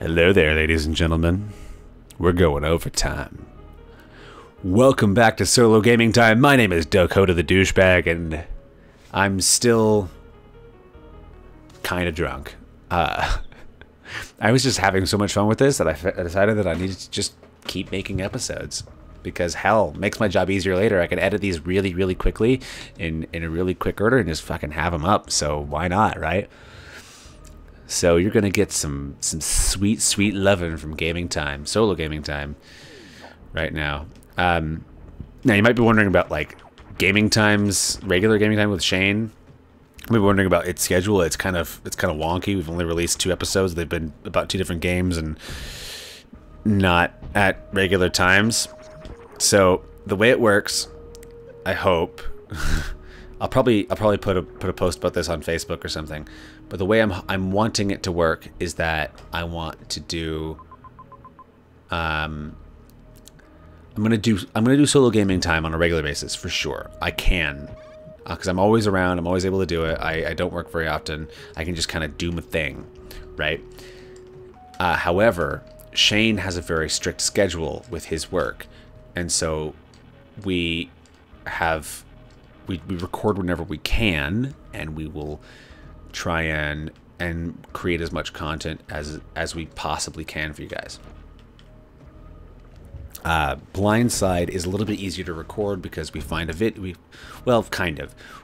Hello there, ladies and gentlemen. We're going overtime. Welcome back to Solo Gaming Time. My name is Dakota the Douchebag, and I'm still kind of drunk. I was just having so much fun with this that I decided that I needed to just keep making episodes. Because hell, makes my job easier later. I can edit these really, really quickly in a really quick order and just fucking have them up. So why not, right? So you're gonna get some sweet, sweet loving from Gaming Time, Solo Gaming Time, right now. Now you might be wondering about like Gaming Time's regular Gaming Time with Shane. You might be wondering about its schedule. It's kind of wonky. We've only released 2 episodes. They've been about 2 different games and not at regular times. So the way it works, I hope, I'll probably put a post about this on Facebook or something. But the way I'm wanting it to work is that I want to do, I'm gonna do Solo Gaming Time on a regular basis for sure. I can, because I'm always around. I'm always able to do it. I don't work very often. I can just kind of do my thing, right? However, Shane has a very strict schedule with his work. And so we record whenever we can, and we will try and create as much content as we possibly can for you guys. Blindside is a little bit easier to record because we find we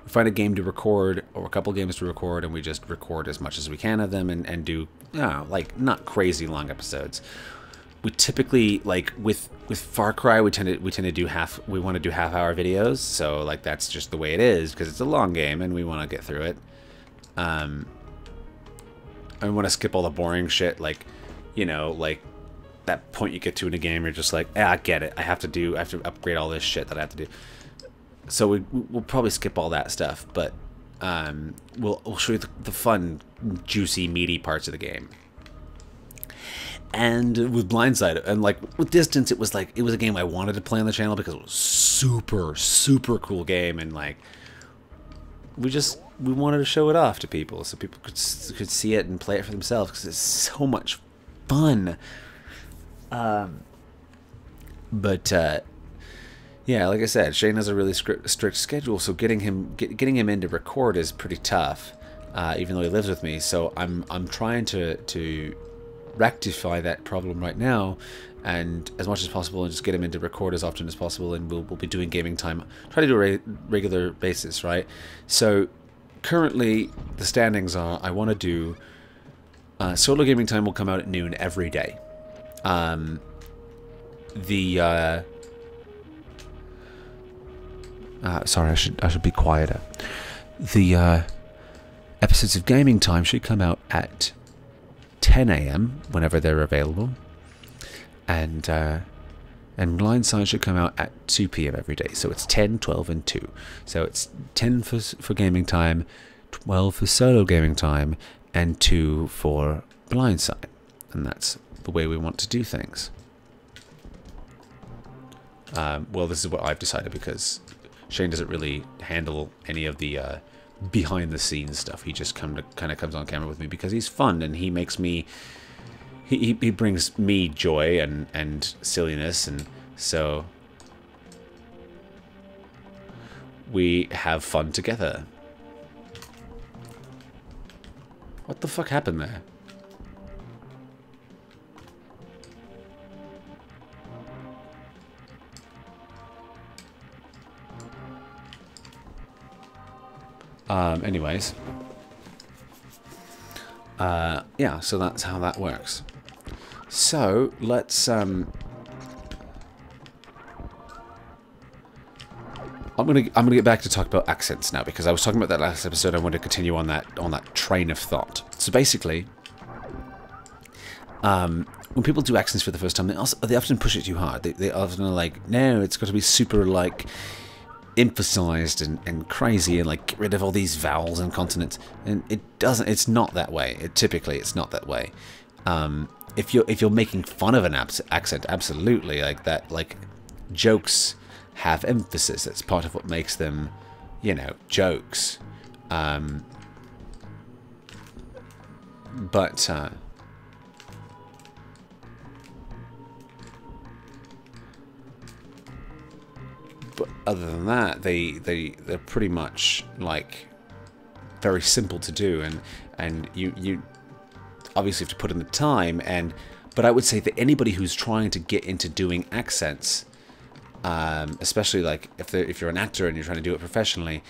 find a game to record or a couple games to record, and we just record as much as we can of them and do, you know, like not crazy long episodes. We typically, like with Far Cry, we tend to do half hour videos. So like that's just the way it is because it's a long game and we want to get through it. I want to skip all the boring shit, like, you know, like that point you get to in a game, you're just like, ah, I get it. I have to upgrade all this shit that I have to do. So we'll probably skip all that stuff, but we'll show you the fun, juicy, meaty parts of the game. And with Blindside and like with Distance, it was a game I wanted to play on the channel because it was super cool game, and like we wanted to show it off to people so people could see it and play it for themselves because it's so much fun. Yeah, like I said, Shane has a really strict schedule, so getting him in to record is pretty tough, even though he lives with me. So I'm trying to rectify that problem right now, and as much as possible, and just get him in to record as often as possible, and we'll be doing Gaming Time, try to do a regular basis, right? So currently the standings are, I want to do Solo Gaming Time will come out at noon every day. Sorry, I should be quieter. The episodes of Gaming Time should come out at 10 a.m. whenever they're available, and Blindside should come out at 2 p.m. every day. So it's 10, 12, and 2. So it's 10 for Gaming Time, 12 for Solo Gaming Time, and 2 for Blindside, and that's the way we want to do things. Well, this is what I've decided because Shane doesn't really handle any of the behind the scenes stuff. He just kind of comes on camera with me because he's fun, and he makes me, he brings me joy and silliness, and so we have fun together. What the fuck happened there? Anyways, yeah, so that's how that works. So let's, I'm gonna get back to talk about accents now, because I was talking about that last episode. I want to continue on that train of thought. So basically, when people do accents for the first time, they often push it too hard. They often are like, no, it's got to be super like emphasized and crazy, and like get rid of all these vowels and consonants, and it's not that way. Typically it's not that way. If you're making fun of an accent, absolutely, like that, like jokes have emphasis. That's part of what makes them, you know, jokes. But But other than that, they're pretty much like very simple to do, and you obviously have to put in the time. But I would say that anybody who's trying to get into doing accents, especially like if you're an actor and you're trying to do it professionally,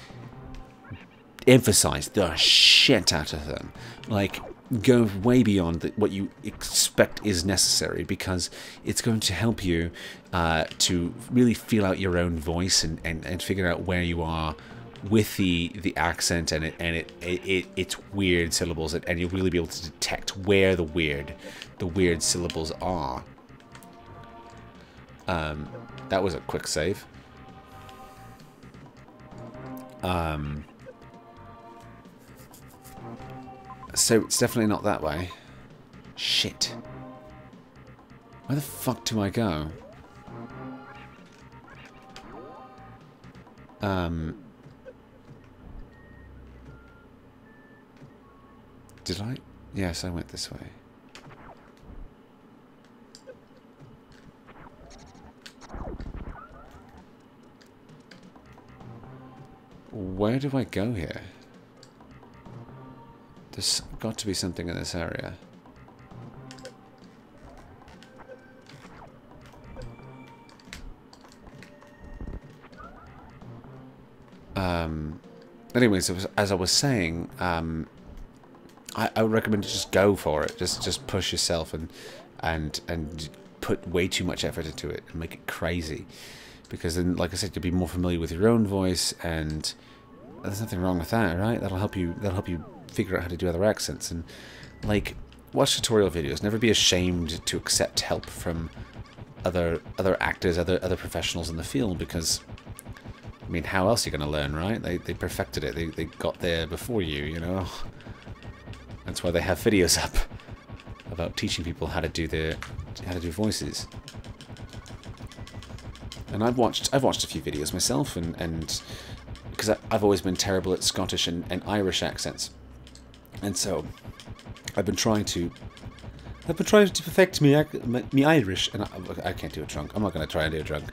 emphasize the shit out of them. Like, go way beyond what you expect is necessary, because it's going to help you to really feel out your own voice and figure out where you are with the accent and its weird syllables, and you'll really be able to detect where the weird syllables are. That was a quick save. So it's definitely not that way. Shit. Where the fuck do I go? Did I? Yes, I went this way. Where do I go here? There's got to be something in this area. Anyways, as I was saying, I would recommend to just go for it. Just push yourself and put way too much effort into it and make it crazy, because then, like I said, you'll be more familiar with your own voice, and there's nothing wrong with that, right? That'll help you figure out how to do other accents. And like, watch tutorial videos. Never be ashamed to accept help from other actors, other professionals in the field, because I mean, how else are you going to learn, right? They perfected it. They got there before you, you know. That's why they have videos up about teaching people how to do how to do voices. And I've watched a few videos myself, and because I've always been terrible at Scottish and Irish accents, and so I've been trying to perfect me Irish, and I can't do it drunk. I'm not going to try and do it drunk.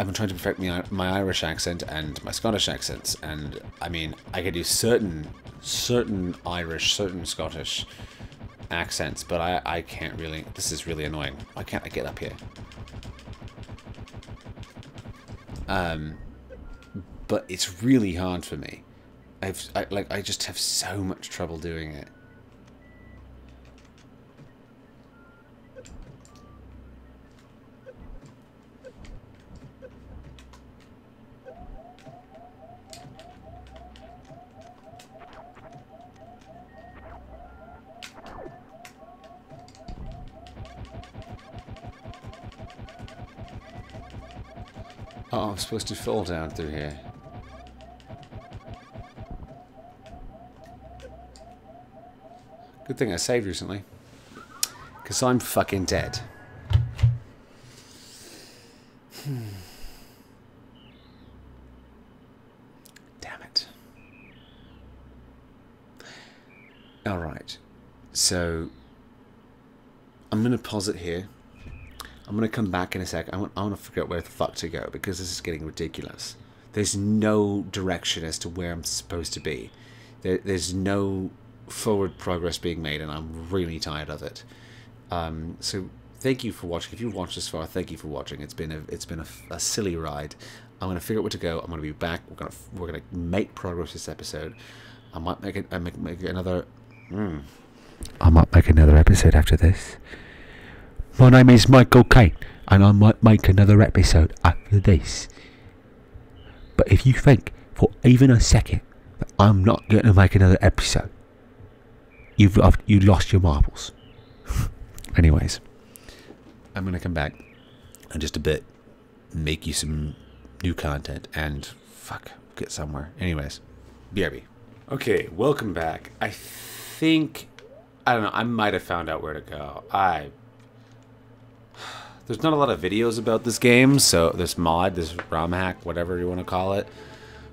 I've been trying to perfect my Irish accent and my Scottish accents, and I mean, I can do certain Irish, certain Scottish accents, but I can't really. This is really annoying. Why can't I get up here? But it's really hard for me. I just have so much trouble doing it. Oh, I'm supposed to fall down through here. Good thing I saved recently, because I'm fucking dead. Damn it. Alright, so I'm going to pause it here. I'm going to come back in a sec. I want to figure out where the fuck to go, because this is getting ridiculous. There's no direction as to where I'm supposed to be. There's no forward progress being made, and I'm really tired of it. So thank you for watching. If you've watched this far, thank you for watching. It's been a silly ride. I'm going to figure out where to go. I'm going to be back. We're going to make progress this episode. I might make another. I might make another episode after this. My name is Michael Kane, and I might make another episode after this. But if you think for even a second that I'm not going to make another episode, you lost your marbles. Anyways, I'm going to come back in just a bit, make you some new content, and fuck, get somewhere. Anyways, BRB. Okay, welcome back. I think, I don't know, I might have found out where to go. There's not a lot of videos about this game, so this mod, this ROM hack, whatever you want to call it.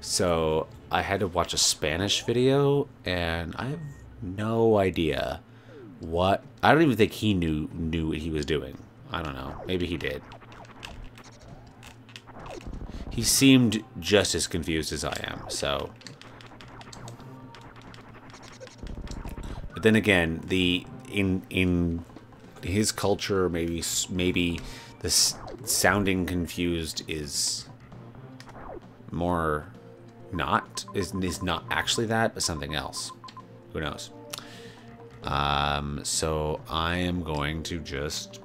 So I had to watch a Spanish video, and I have no idea what. I don't even think he knew what he was doing. I don't know. Maybe he did. He seemed just as confused as I am, so... But then again, the... in his culture, maybe the sounding confused is more not actually that, but something else. Who knows? So I am going to just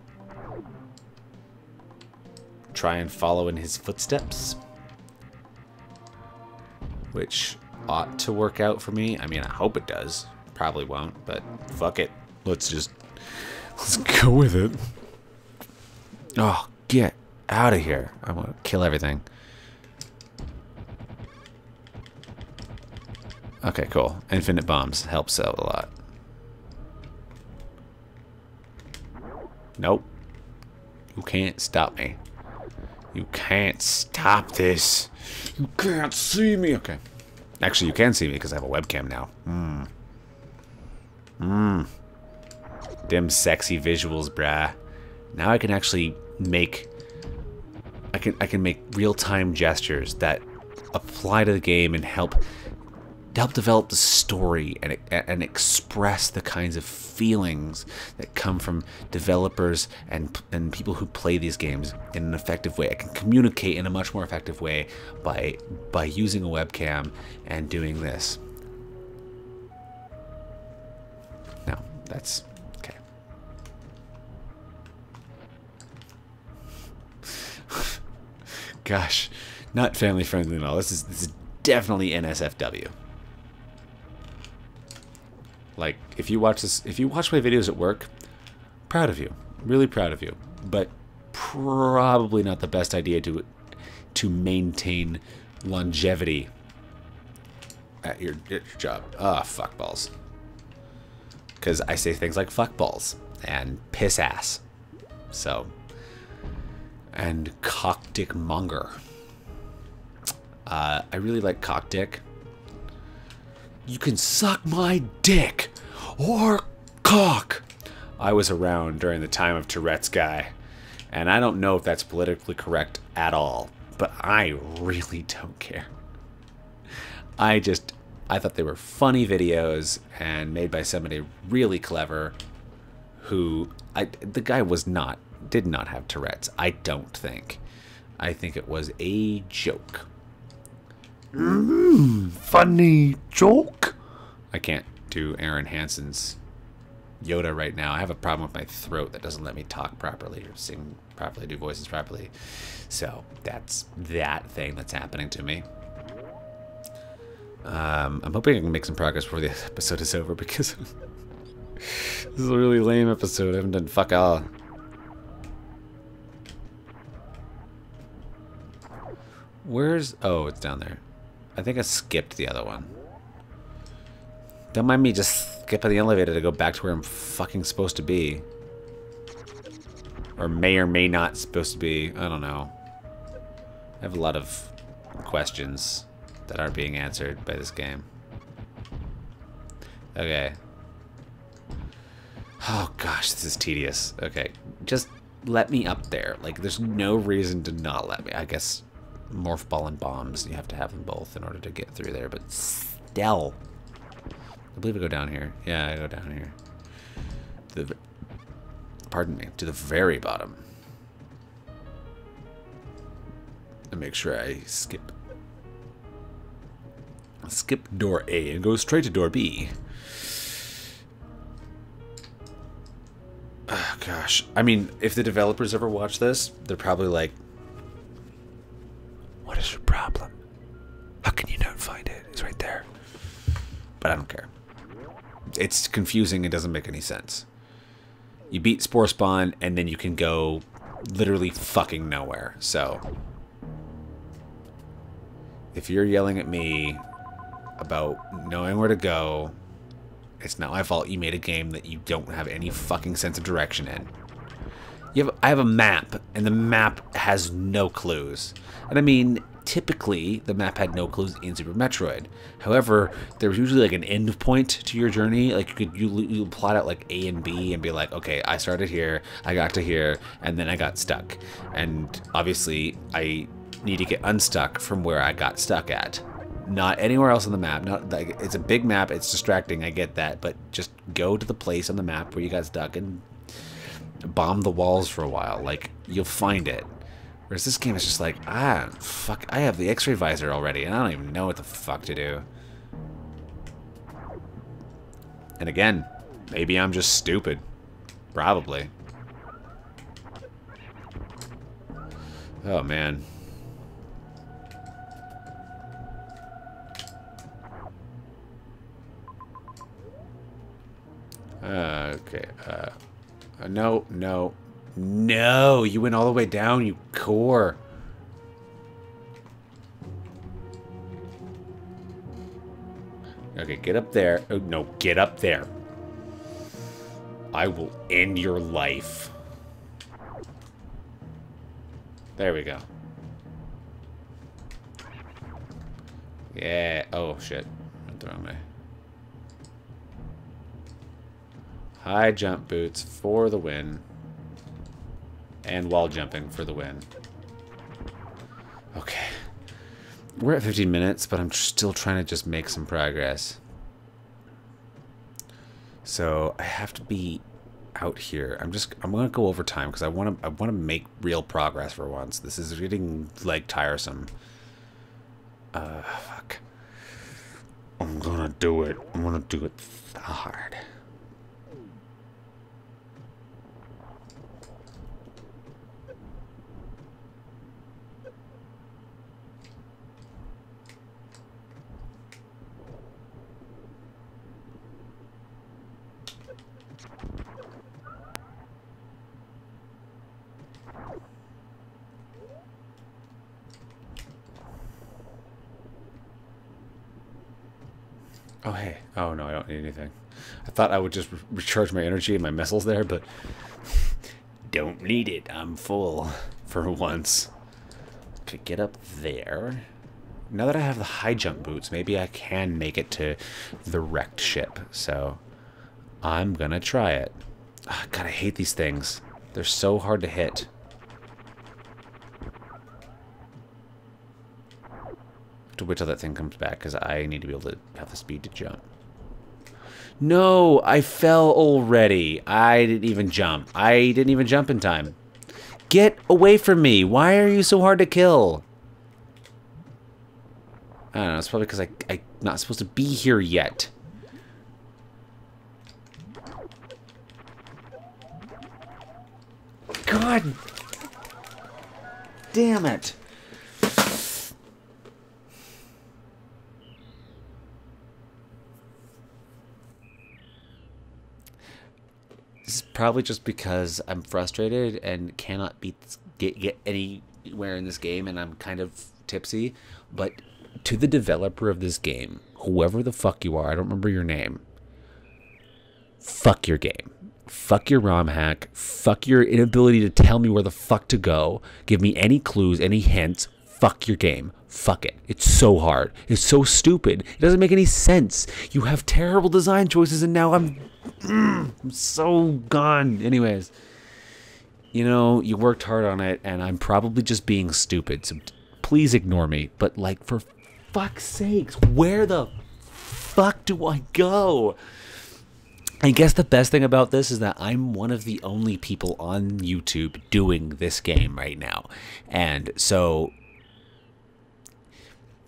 try and follow in his footsteps, which ought to work out for me. I mean, I hope it does. Probably won't, but fuck it. Let's go with it. Oh, get out of here. I want to kill everything. Okay, cool. Infinite bombs helps out a lot. Nope. You can't stop me. You can't stop this. You can't see me. Okay. Actually, you can see me because I have a webcam now. Hmm. Hmm. Them sexy visuals, brah. Now I can actually make... I can make real-time gestures that apply to the game and help develop the story and express the kinds of feelings that come from developers and people who play these games in an effective way. I can communicate in a much more effective way by using a webcam and doing this. No, that's... okay. Gosh, not family friendly at all. This is definitely NSFW. Like, if you watch my videos at work, proud of you, really proud of you, but probably not the best idea to maintain longevity at your job. Ah, fuck balls. Because I say things like fuck balls and piss ass, so, and cock dick monger. I really like cock dick. You can suck my dick or cock. I was around during the time of Tourette's guy, and I don't know if that's politically correct at all, but I really don't care. I thought they were funny videos and made by somebody really clever who, the guy did not have Tourette's, I don't think. I think it was a joke. Funny joke. I can't do Aaron Hansen's Yoda right now. I have a problem with my throat that doesn't let me talk properly or sing properly, do voices properly. So that's that thing that's happening to me. I'm hoping I can make some progress before the episode is over, because this is a really lame episode. I haven't done fuck all. Where's... oh, it's down there. I think I skipped the other one. Don't mind me just skipping the elevator to go back to where I'm fucking supposed to be. Or may not supposed to be. I don't know. I have a lot of questions that aren't being answered by this game. Okay. Oh gosh, this is tedious. Okay, just let me up there. Like, there's no reason to not let me. I guess... morph ball and bombs, you have to have them both in order to get through there, but still. I believe I go down here. Yeah, I go down here. Pardon me, to the very bottom. And make sure I skip. I'll skip door A and go straight to door B. Oh, gosh. I mean, if the developers ever watch this, they're probably like, what is your problem? How can you not find it? It's right there. But I don't care. It's confusing. It doesn't make any sense. You beat Sporespawn, and then you can go literally fucking nowhere. So, if you're yelling at me about knowing where to go, it's not my fault you made a game that you don't have any fucking sense of direction in. I have a map, and the map has no clues. And I mean, typically, the map had no clues in Super Metroid. However, there was usually like an end point to your journey. Like, you plot out like A and B and be like, okay, I started here, I got to here, and then I got stuck. And obviously, I need to get unstuck from where I got stuck at. Not anywhere else on the map. Not like it's a big map, it's distracting, I get that, but just go to the place on the map where you got stuck and bomb the walls for a while. Like, you'll find it. Whereas this game is just like, ah, fuck, I have the x-ray visor already, and I don't even know what the fuck to do. And again, maybe I'm just stupid. Probably. Oh, man. Okay, no, no, no, you went all the way down, you core. Okay, get up there. Oh, no, get up there. I will end your life. There we go. Yeah, oh, shit. Went the wrong way. High jump boots for the win. And wall jumping for the win. Okay. We're at 15 minutes, but I'm still trying to just make some progress. So I have to be out here. I'm gonna go over time because I wanna make real progress for once. This is getting like tiresome. Fuck. I'm gonna do it. I'm gonna do it hard. Oh, hey. Oh, no, I don't need anything. I thought I would just recharge my energy and my missiles there, but... don't need it. I'm full for once. To get up there... Now that I have the high jump boots, maybe I can make it to the wrecked ship, so... I'm gonna try it. Oh, God, I hate these things. They're so hard to hit. To wait till that thing comes back, because I need to be able to have the speed to jump. No, I fell already. I didn't even jump. I didn't even jump in time. Get away from me. Why are you so hard to kill? I don't know. It's probably because I'm not supposed to be here yet. God damn it. This is probably just because I'm frustrated and cannot get anywhere in this game, and I'm kind of tipsy. But to the developer of this game, whoever the fuck you are, I don't remember your name, fuck your game. Fuck your ROM hack. Fuck your inability to tell me where the fuck to go. Give me any clues, any hints. Fuck your game. Fuck it. It's so hard. It's so stupid. It doesn't make any sense. You have terrible design choices, and now I'm so gone. Anyways, you know, you worked hard on it, and I'm probably just being stupid, so please ignore me. But, like, for fuck's sakes, where the fuck do I go? I guess the best thing about this is that I'm one of the only people on YouTube doing this game right now, and so...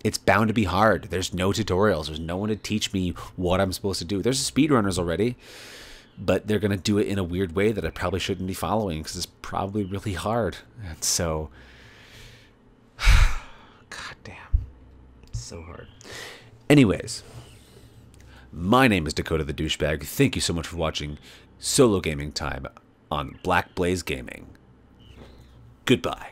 it's bound to be hard. There's no tutorials. There's no one to teach me what I'm supposed to do. There's speedrunners already, but they're going to do it in a weird way that I probably shouldn't be following because it's probably really hard. And so, God damn, it's so hard. Anyways, my name is Dakota the Douchebag. Thank you so much for watching Solo Gaming Time on Black Blaze Gaming. Goodbye.